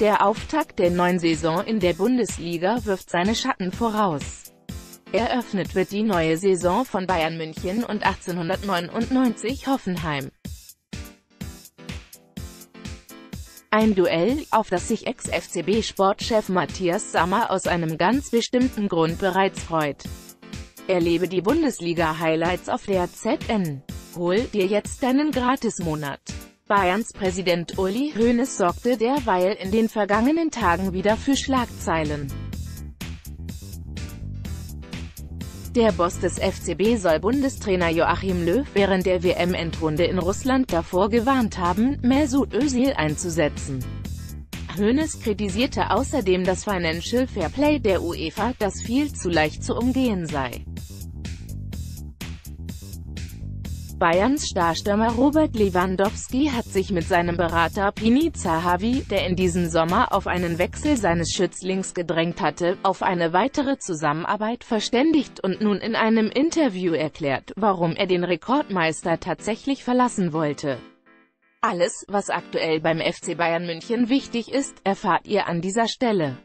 Der Auftakt der neuen Saison in der Bundesliga wirft seine Schatten voraus. Eröffnet wird die neue Saison von Bayern München und 1899 Hoffenheim. Ein Duell, auf das sich Ex-FCB-Sportchef Matthias Sammer aus einem ganz bestimmten Grund bereits freut. Erlebe die Bundesliga-Highlights auf der DAZN. Hol dir jetzt deinen Gratis-Monat. Bayerns Präsident Uli Hoeneß sorgte derweil in den vergangenen Tagen wieder für Schlagzeilen. Der Boss des FCB soll Bundestrainer Joachim Löw während der WM-Endrunde in Russland davor gewarnt haben, Mesut Özil einzusetzen. Hoeneß kritisierte außerdem das Financial Fairplay der UEFA, das viel zu leicht zu umgehen sei. Bayerns Starstürmer Robert Lewandowski hat sich mit seinem Berater Pini Zahavi, der in diesem Sommer auf einen Wechsel seines Schützlings gedrängt hatte, auf eine weitere Zusammenarbeit verständigt und nun in einem Interview erklärt, warum er den Rekordmeister tatsächlich verlassen wollte. Alles, was aktuell beim FC Bayern München wichtig ist, erfahrt ihr an dieser Stelle.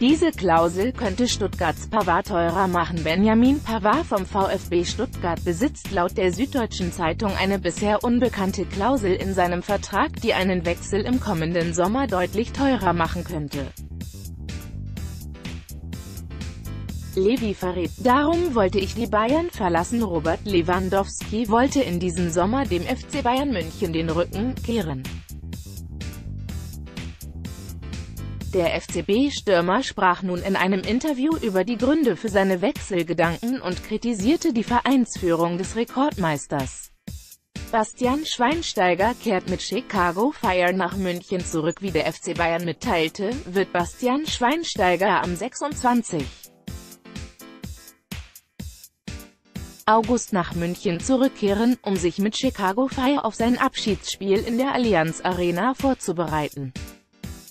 Diese Klausel könnte Stuttgarts Pavard teurer machen. Benjamin Pavard vom VfB Stuttgart besitzt laut der Süddeutschen Zeitung eine bisher unbekannte Klausel in seinem Vertrag, die einen Wechsel im kommenden Sommer deutlich teurer machen könnte. Levi verrät: Darum wollte ich die Bayern verlassen. Robert Lewandowski wollte in diesem Sommer dem FC Bayern München den Rücken kehren. Der FCB-Stürmer sprach nun in einem Interview über die Gründe für seine Wechselgedanken und kritisierte die Vereinsführung des Rekordmeisters. Bastian Schweinsteiger kehrt mit Chicago Fire nach München zurück. Wie der FC Bayern mitteilte, wird Bastian Schweinsteiger am 26. August nach München zurückkehren, um sich mit Chicago Fire auf sein Abschiedsspiel in der Allianz Arena vorzubereiten.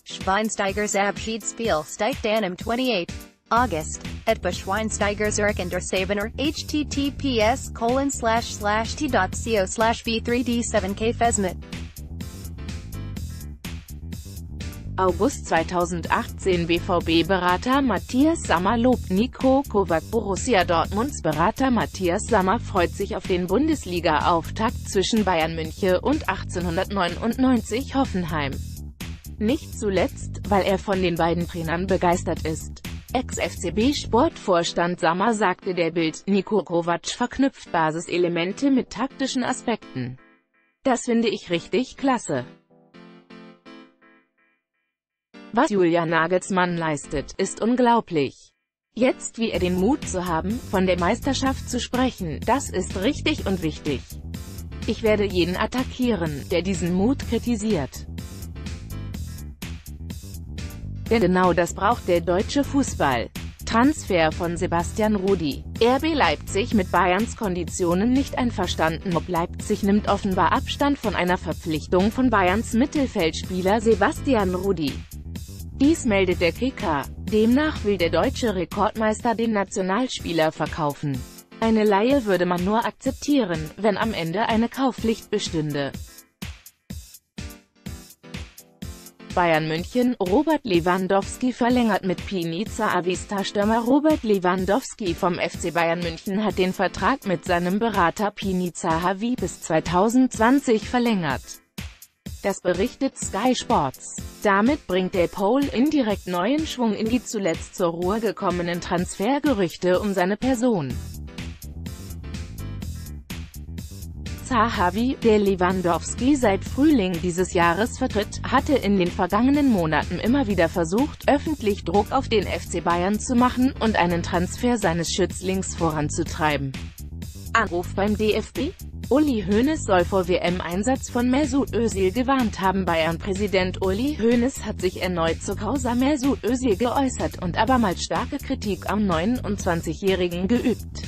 Schweinsteigers Abschiedsspiel steigt an am 28. August. Etwa Schweinsteigers Erkender Säbener, https://t.co/v3d7kfesmet. August 2018. BVB-Berater Matthias Sammer lobt Niko Kovač. Borussia Dortmunds Berater Matthias Sammer freut sich auf den Bundesliga-Auftakt zwischen Bayern München und 1899 Hoffenheim. Nicht zuletzt, weil er von den beiden Trainern begeistert ist. Ex-FCB-Sportvorstand Sammer sagte der Bild, Niko Kovač verknüpft Basiselemente mit taktischen Aspekten. Das finde ich richtig klasse. Was Julian Nagelsmann leistet, ist unglaublich. Jetzt wie er den Mut zu haben, von der Meisterschaft zu sprechen, das ist richtig und wichtig. Ich werde jeden attackieren, der diesen Mut kritisiert. Denn genau das braucht der deutsche Fußball. Transfer von Sebastian Rudy. RB Leipzig mit Bayerns Konditionen nicht einverstanden. Leipzig nimmt offenbar Abstand von einer Verpflichtung von Bayerns Mittelfeldspieler Sebastian Rudy. Dies meldet der Kicker. Demnach will der deutsche Rekordmeister den Nationalspieler verkaufen. Eine Leihe würde man nur akzeptieren, wenn am Ende eine Kaufpflicht bestünde. Bayern München, Robert Lewandowski verlängert mit Pini Zahavi. Starstürmer Robert Lewandowski vom FC Bayern München hat den Vertrag mit seinem Berater Pini Zahavi bis 2020 verlängert. Das berichtet Sky Sports. Damit bringt der Pole indirekt neuen Schwung in die zuletzt zur Ruhe gekommenen Transfergerüchte um seine Person. Zahavi, der Lewandowski seit Frühling dieses Jahres vertritt, hatte in den vergangenen Monaten immer wieder versucht, öffentlich Druck auf den FC Bayern zu machen und einen Transfer seines Schützlings voranzutreiben. Anruf beim DFB? Uli Hoeneß soll vor WM-Einsatz von Mesut Özil gewarnt haben. Bayern-Präsident Uli Hoeneß hat sich erneut zur Causa Mesut Özil geäußert und abermals starke Kritik am 29-Jährigen geübt.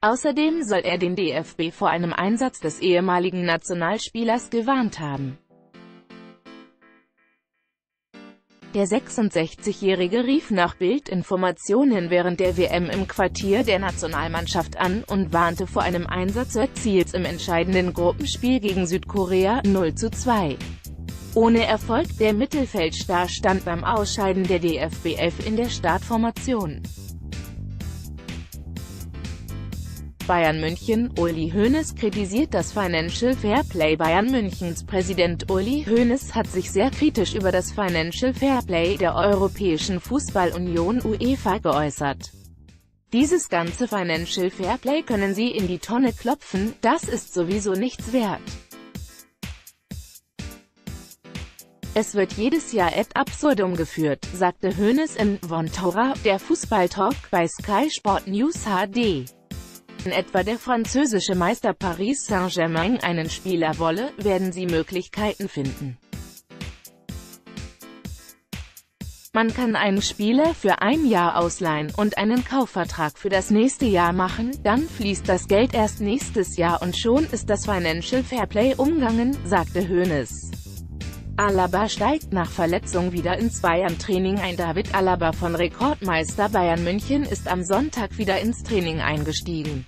Außerdem soll er den DFB vor einem Einsatz des ehemaligen Nationalspielers gewarnt haben. Der 66-Jährige rief nach Bildinformationen während der WM im Quartier der Nationalmannschaft an und warnte vor einem Einsatz Özils im entscheidenden Gruppenspiel gegen Südkorea 0:2. Ohne Erfolg, der Mittelfeldstar stand beim Ausscheiden der DFB 11 in der Startformation. Bayern München, Uli Hoeneß kritisiert das Financial Fairplay. Bayern Münchens Präsident Uli Hoeneß hat sich sehr kritisch über das Financial Fairplay der Europäischen Fußballunion UEFA geäußert. Dieses ganze Financial Fairplay können Sie in die Tonne klopfen, das ist sowieso nichts wert. Es wird jedes Jahr ad absurdum geführt, sagte Hoeneß in Wontorra, der Fußballtalk bei Sky Sport News HD. Etwa der französische Meister Paris Saint-Germain einen Spieler wolle, werden sie Möglichkeiten finden. Man kann einen Spieler für ein Jahr ausleihen und einen Kaufvertrag für das nächste Jahr machen, dann fließt das Geld erst nächstes Jahr und schon ist das Financial Fairplay umgangen, sagte Hoeneß. Alaba steigt nach Verletzung wieder ins Bayern-Training ein. David Alaba von Rekordmeister Bayern München ist am Sonntag wieder ins Training eingestiegen.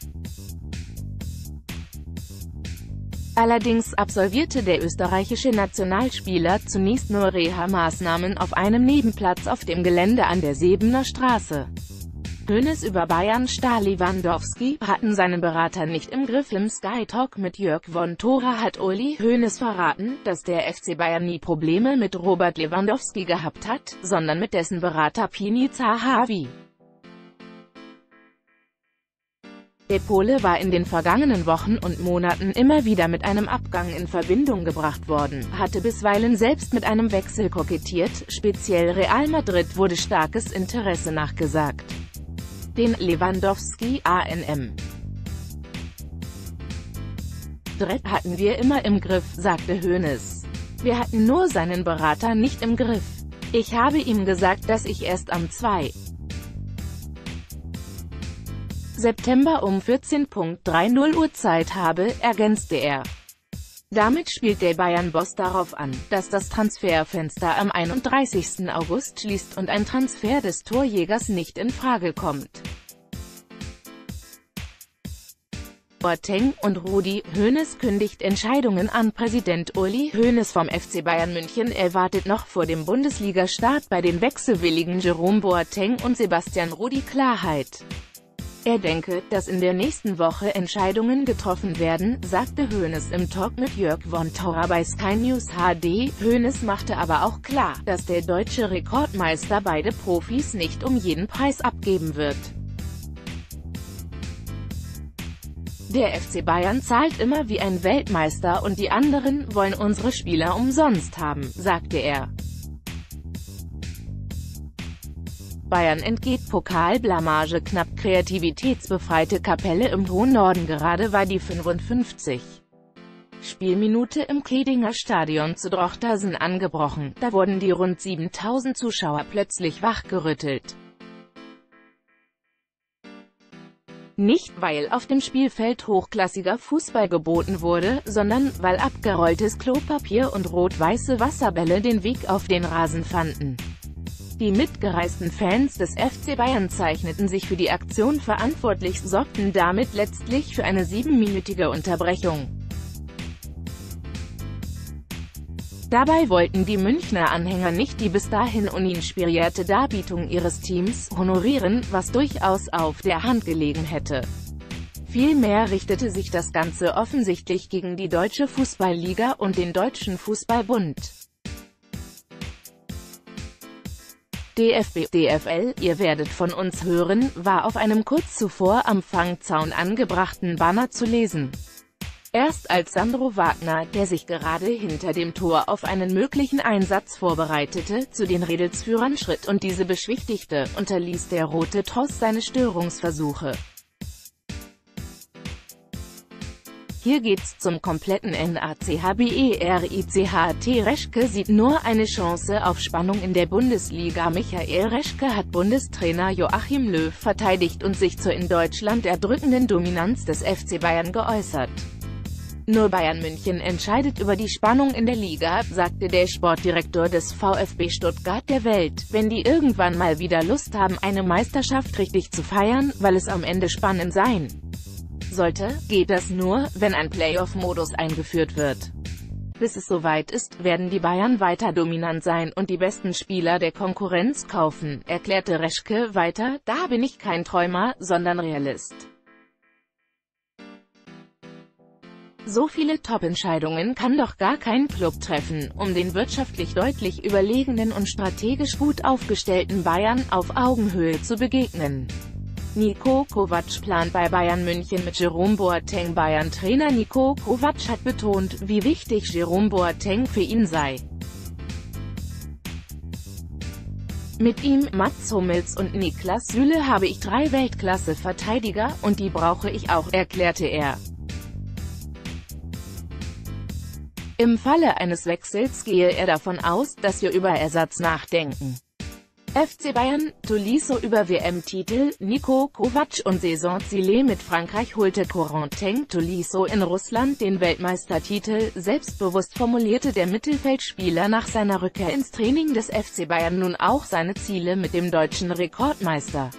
Allerdings absolvierte der österreichische Nationalspieler zunächst nur Reha-Maßnahmen auf einem Nebenplatz auf dem Gelände an der Säbener Straße. Hoeneß über Bayern-Star Lewandowski hatten seinen Berater nicht im Griff. Im Sky Talk mit Jörg Wontorra hat Uli Hoeneß verraten, dass der FC Bayern nie Probleme mit Robert Lewandowski gehabt hat, sondern mit dessen Berater Pini Zahavi. Der Pole war in den vergangenen Wochen und Monaten immer wieder mit einem Abgang in Verbindung gebracht worden, hatte bisweilen selbst mit einem Wechsel kokettiert, speziell Real Madrid wurde starkes Interesse nachgesagt. Den Lewandowski (ANM) Dreck hatten wir immer im Griff, sagte Hoeneß. Wir hatten nur seinen Berater nicht im Griff. Ich habe ihm gesagt, dass ich erst am 2. September um 14:30 Uhr Zeit habe, ergänzte er. Damit spielt der Bayern-Boss darauf an, dass das Transferfenster am 31. August schließt und ein Transfer des Torjägers nicht in Frage kommt. Boateng und Rudy. Hoeneß kündigt Entscheidungen an. Präsident Uli Hoeneß vom FC Bayern München erwartet noch vor dem Bundesliga-Start bei den wechselwilligen Jerome Boateng und Sebastian Rudy Klarheit. Er denke, dass in der nächsten Woche Entscheidungen getroffen werden, sagte Hoeneß im Talk mit Jörg Wontorra bei Sky News HD. Hoeneß machte aber auch klar, dass der deutsche Rekordmeister beide Profis nicht um jeden Preis abgeben wird. Der FC Bayern zahlt immer wie ein Weltmeister und die anderen wollen unsere Spieler umsonst haben, sagte er. Bayern entgeht Pokalblamage knapp. Kreativitätsbefreite Kapelle im hohen Norden. Gerade war die 55. Spielminute im Kledinger Stadion zu DAZN angebrochen, da wurden die rund 7000 Zuschauer plötzlich wachgerüttelt. Nicht, weil auf dem Spielfeld hochklassiger Fußball geboten wurde, sondern weil abgerolltes Klopapier und rot-weiße Wasserbälle den Weg auf den Rasen fanden. Die mitgereisten Fans des FC Bayern zeichneten sich für die Aktion verantwortlich, sorgten damit letztlich für eine 7-minütige Unterbrechung. Dabei wollten die Münchner Anhänger nicht die bis dahin uninspirierte Darbietung ihres Teams honorieren, was durchaus auf der Hand gelegen hätte. Vielmehr richtete sich das Ganze offensichtlich gegen die Deutsche Fußballliga und den Deutschen Fußballbund. DFB, DFL, ihr werdet von uns hören, war auf einem kurz zuvor am Fangzaun angebrachten Banner zu lesen. Erst als Sandro Wagner, der sich gerade hinter dem Tor auf einen möglichen Einsatz vorbereitete, zu den Redelsführern schritt und diese beschwichtigte, unterließ der rote Tross seine Störungsversuche. Hier geht's zum kompletten NACHBERICHT. Reschke sieht nur eine Chance auf Spannung in der Bundesliga. Michael Reschke hat Bundestrainer Joachim Löw verteidigt und sich zur in Deutschland erdrückenden Dominanz des FC Bayern geäußert. Nur Bayern München entscheidet über die Spannung in der Liga, sagte der Sportdirektor des VfB Stuttgart der Welt. Wenn die irgendwann mal wieder Lust haben, eine Meisterschaft richtig zu feiern, weil es am Ende spannend sein sollte, geht das nur, wenn ein Playoff-Modus eingeführt wird. Bis es soweit ist, werden die Bayern weiter dominant sein und die besten Spieler der Konkurrenz kaufen, erklärte Reschke weiter, da bin ich kein Träumer, sondern Realist. So viele Top-Entscheidungen kann doch gar kein Club treffen, um den wirtschaftlich deutlich überlegenen und strategisch gut aufgestellten Bayern auf Augenhöhe zu begegnen. Niko Kovač plant bei Bayern München mit Jerome Boateng. Bayern-Trainer Niko Kovač hat betont, wie wichtig Jerome Boateng für ihn sei. Mit ihm, Mats Hummels und Niklas Süle habe ich drei Weltklasse-Verteidiger, und die brauche ich auch, erklärte er. Im Falle eines Wechsels gehe er davon aus, dass wir über Ersatz nachdenken. FC Bayern, Tolisso über WM-Titel, Niko Kovač und Saisonziele mit Frankreich. Holte Corentin Tolisso in Russland den Weltmeistertitel? Selbstbewusst formulierte der Mittelfeldspieler nach seiner Rückkehr ins Training des FC Bayern nun auch seine Ziele mit dem deutschen Rekordmeister.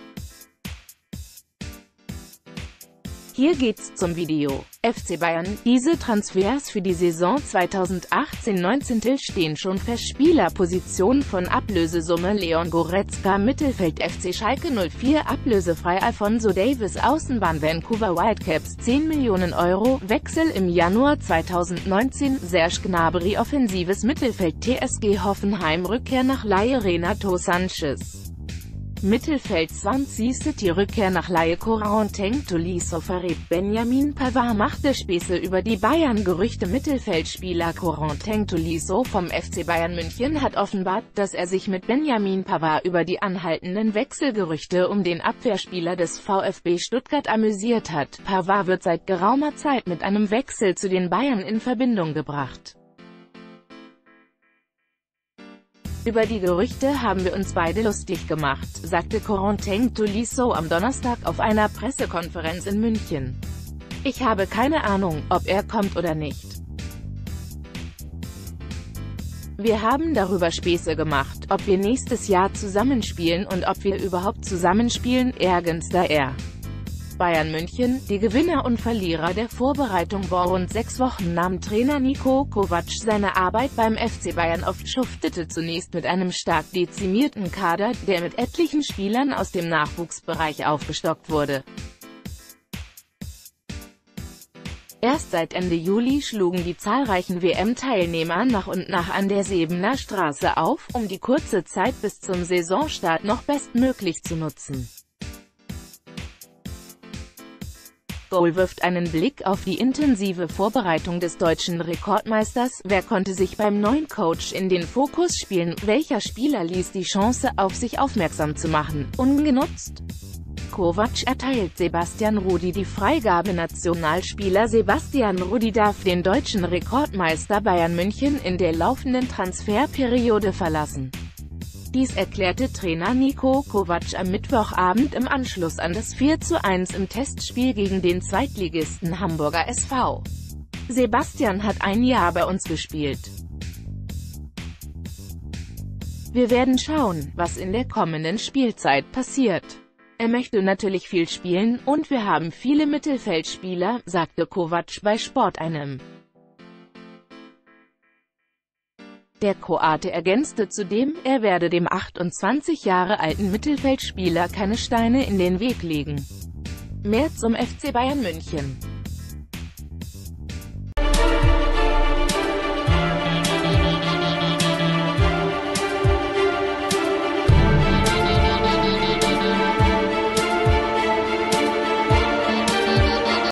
Hier geht's zum Video. FC Bayern, diese Transfers für die Saison 2018-19 stehen schon fest. Spielerposition von Ablösesumme: Leon Goretzka, Mittelfeld FC Schalke 04, ablösefrei Alphonso Davies, Außenbahn Vancouver Whitecaps, 10 Millionen Euro, Wechsel im Januar 2019, Serge Gnabry, offensives Mittelfeld TSG Hoffenheim, Rückkehr nach Leihe Renato Sanchez. Mittelfeld Swansea City, Rückkehr nach Leihe Corentin Tolisso, verrät Benjamin Pavard. Machte Späße über die Bayern-Gerüchte. Mittelfeldspieler Corentin Tolisso vom FC Bayern München hat offenbart, dass er sich mit Benjamin Pavard über die anhaltenden Wechselgerüchte um den Abwehrspieler des VfB Stuttgart amüsiert hat. Pavard wird seit geraumer Zeit mit einem Wechsel zu den Bayern in Verbindung gebracht. Über die Gerüchte haben wir uns beide lustig gemacht, sagte Corentin Tolisso am Donnerstag auf einer Pressekonferenz in München. Ich habe keine Ahnung, ob er kommt oder nicht. Wir haben darüber Späße gemacht, ob wir nächstes Jahr zusammenspielen und ob wir überhaupt zusammenspielen, ärgernster er. Bayern München, die Gewinner und Verlierer der Vorbereitung. Vor rund 6 Wochen nahm Trainer Niko Kovač seine Arbeit beim FC Bayern auf, schuftete zunächst mit einem stark dezimierten Kader, der mit etlichen Spielern aus dem Nachwuchsbereich aufgestockt wurde. Erst seit Ende Juli schlugen die zahlreichen WM-Teilnehmer nach und nach an der Säbener Straße auf, um die kurze Zeit bis zum Saisonstart noch bestmöglich zu nutzen. Goal wirft einen Blick auf die intensive Vorbereitung des deutschen Rekordmeisters. Wer konnte sich beim neuen Coach in den Fokus spielen? Welcher Spieler ließ die Chance, auf sich aufmerksam zu machen, ungenutzt? Kovač erteilt Sebastian Rudy die Freigabe. Nationalspieler Sebastian Rudy darf den deutschen Rekordmeister Bayern München in der laufenden Transferperiode verlassen. Dies erklärte Trainer Niko Kovač am Mittwochabend im Anschluss an das 4:1 im Testspiel gegen den Zweitligisten Hamburger SV. Sebastian hat ein Jahr bei uns gespielt. Wir werden schauen, was in der kommenden Spielzeit passiert. Er möchte natürlich viel spielen, und wir haben viele Mittelfeldspieler, sagte Kovač bei Sport1. Der Kroate ergänzte zudem, er werde dem 28 Jahre alten Mittelfeldspieler keine Steine in den Weg legen. Mehr zum FC Bayern München.